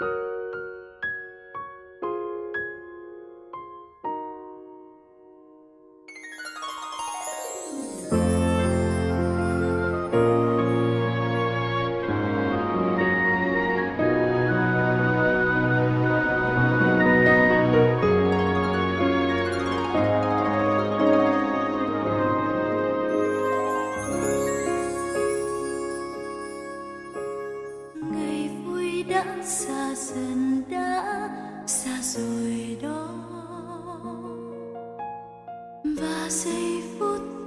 Giây phút